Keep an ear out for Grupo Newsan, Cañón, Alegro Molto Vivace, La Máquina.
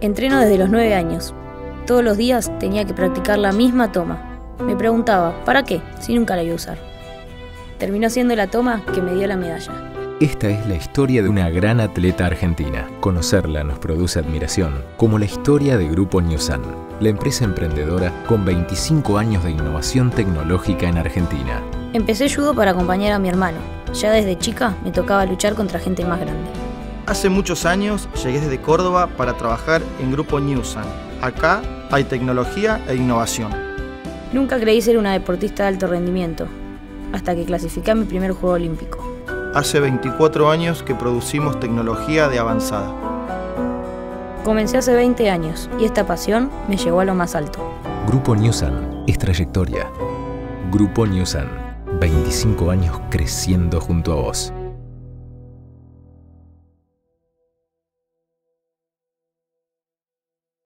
Entreno desde los 9 años. Todos los días tenía que practicar la misma toma. Me preguntaba, ¿para qué? Si nunca la iba a usar. Terminó siendo la toma que me dio la medalla. Esta es la historia de una gran atleta argentina. Conocerla nos produce admiración, como la historia de Grupo Newsan, la empresa emprendedora con 25 años de innovación tecnológica en Argentina. Empecé judo para acompañar a mi hermano. Ya desde chica me tocaba luchar contra gente más grande. Hace muchos años llegué desde Córdoba para trabajar en Grupo Newsan. Acá hay tecnología e innovación. Nunca creí ser una deportista de alto rendimiento, hasta que clasifiqué a mi primer Juego Olímpico. Hace 24 años que producimos tecnología de avanzada. Comencé hace 20 años y esta pasión me llevó a lo más alto. Grupo Newsan es trayectoria. Grupo Newsan, 25 años creciendo junto a vos.